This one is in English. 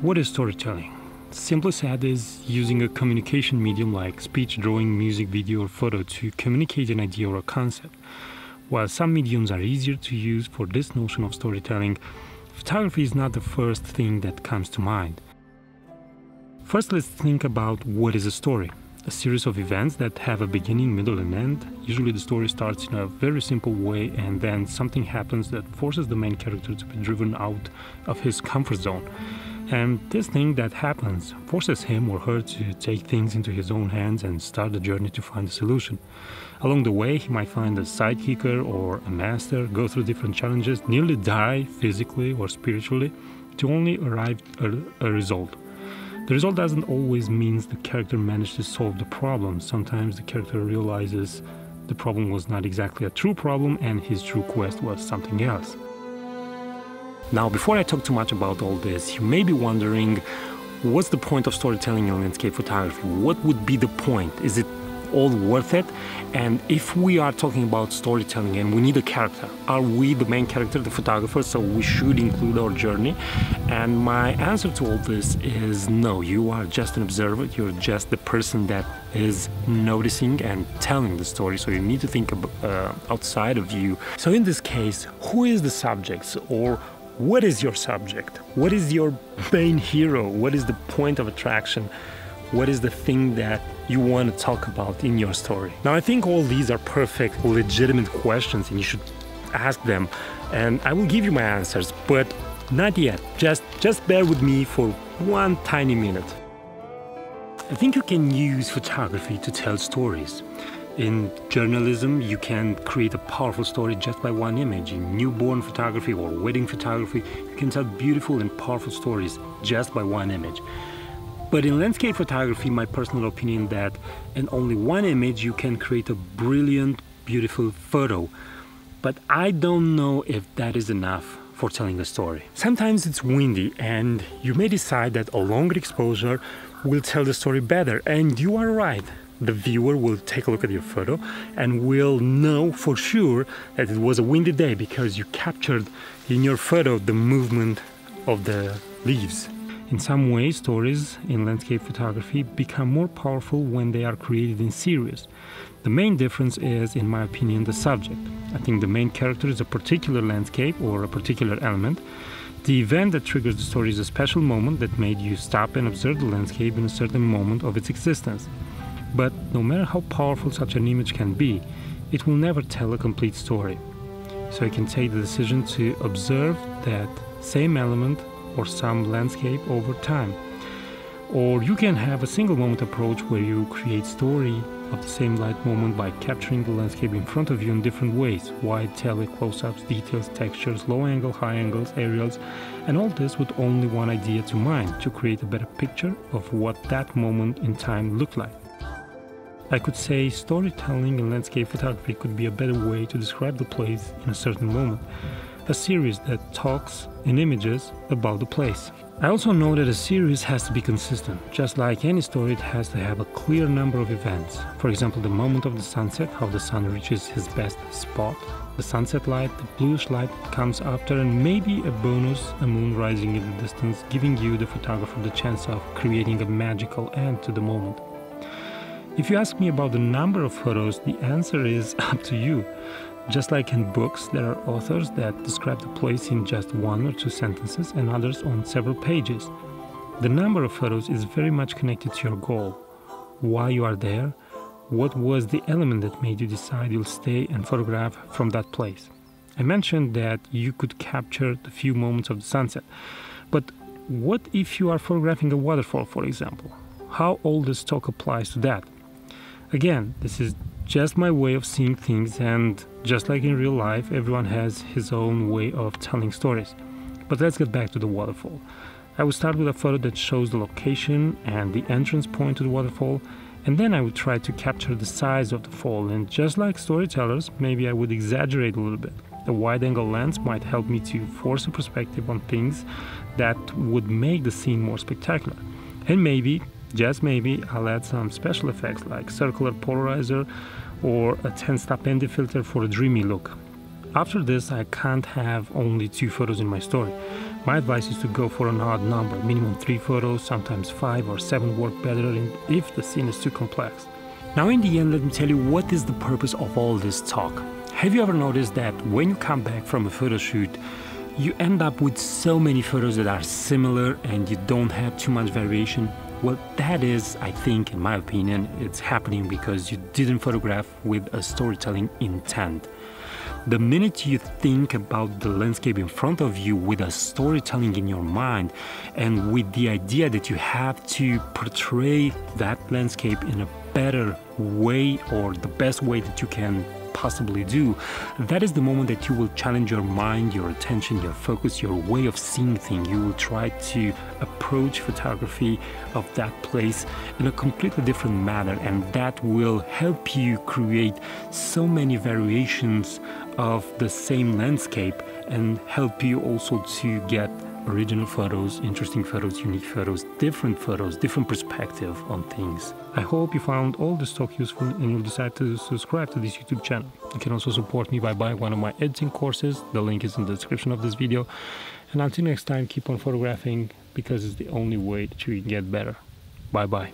What is storytelling? Simply said, is using a communication medium like speech, drawing, music, video, or photo to communicate an idea or a concept. While some mediums are easier to use for this notion of storytelling, photography is not the first thing that comes to mind. First, let's think about what is a story. A series of events that have a beginning, middle, and end. Usually the story starts in a very simple way, and then something happens that forces the main character to be driven out of his comfort zone. And this thing that happens forces him or her to take things into his own hands and start the journey to find a solution. Along the way, he might find a sidekicker or a master, go through different challenges, nearly die physically or spiritually, to only arrive at a result. The result doesn't always mean the character managed to solve the problem. Sometimes the character realizes the problem was not exactly a true problem and his true quest was something else. Now, before I talk too much about all this, you may be wondering, what's the point of storytelling in landscape photography? What would be the point? Is it all worth it? And if we are talking about storytelling and we need a character, are we the main character, the photographer, so we should include our journey? And my answer to all this is no, you are just an observer, you're just the person that is noticing and telling the story, so you need to think outside of you. So in this case, who is the subject, or what is your subject? What is your main hero? What is the point of attraction? What is the thing that you want to talk about in your story? Now, I think all these are perfect, legitimate questions, and you should ask them. And I will give you my answers, but not yet. Just bear with me for one tiny minute. I think you can use photography to tell stories. In journalism, you can create a powerful story just by one image. In newborn photography or wedding photography, you can tell beautiful and powerful stories just by one image. But in landscape photography, my personal opinion that in only one image, you can create a brilliant, beautiful photo. But I don't know if that is enough for telling a story. Sometimes it's windy and you may decide that a longer exposure will tell the story better, and you are right. The viewer will take a look at your photo and will know for sure that it was a windy day because you captured in your photo the movement of the leaves. In some ways, stories in landscape photography become more powerful when they are created in series. The main difference is, in my opinion, the subject. I think the main character is a particular landscape or a particular element. The event that triggers the story is a special moment that made you stop and observe the landscape in a certain moment of its existence. But no matter how powerful such an image can be, it will never tell a complete story. So you can take the decision to observe that same element or some landscape over time. Or you can have a single moment approach where you create story of the same light moment by capturing the landscape in front of you in different ways. Wide, tele, close-ups, details, textures, low angle, high angles, aerials, and all this with only one idea to mind, to create a better picture of what that moment in time looked like. I could say storytelling in landscape photography could be a better way to describe the place in a certain moment. A series that talks in images about the place. I also know that a series has to be consistent. Just like any story, it has to have a clear number of events. For example, the moment of the sunset, how the sun reaches his best spot, the sunset light, the bluish light that comes after, and maybe a bonus, a moon rising in the distance, giving you, the photographer, the chance of creating a magical end to the moment. If you ask me about the number of photos, the answer is up to you. Just like in books, there are authors that describe the place in just one or two sentences and others on several pages. The number of photos is very much connected to your goal. Why you are there, what was the element that made you decide you'll stay and photograph from that place. I mentioned that you could capture the few moments of the sunset, but what if you are photographing a waterfall, for example? How all this talk applies to that? Again, this is just my way of seeing things, and just like in real life, everyone has his own way of telling stories. But let's get back to the waterfall. I would start with a photo that shows the location and the entrance point to the waterfall, and then I would try to capture the size of the fall, and just like storytellers, maybe I would exaggerate a little bit. A wide-angle lens might help me to force a perspective on things that would make the scene more spectacular. And maybe, just maybe, I'll add some special effects like circular polarizer or a 10-stop ND filter for a dreamy look. After this, I can't have only two photos in my story. My advice is to go for an odd number, minimum 3 photos, sometimes 5 or 7 work better if the scene is too complex. Now in the end, let me tell you what is the purpose of all this talk. Have you ever noticed that when you come back from a photo shoot, you end up with so many photos that are similar and you don't have too much variation? Well, that is, I think, in my opinion, it's happening because you didn't photograph with a storytelling intent. The minute you think about the landscape in front of you with a storytelling in your mind and with the idea that you have to portray that landscape in a better way or the best way that you can possibly do, that is the moment that you will challenge your mind, your attention, your focus, your way of seeing things. You will try to approach photography of that place in a completely different manner, and that will help you create so many variations of the same landscape and help you also to get original photos, interesting photos, unique photos, different perspective on things. I hope you found all this talk useful and you'll decide to subscribe to this YouTube channel. You can also support me by buying one of my editing courses. The link is in the description of this video. And until next time, keep on photographing because it's the only way that you can get better. Bye-bye.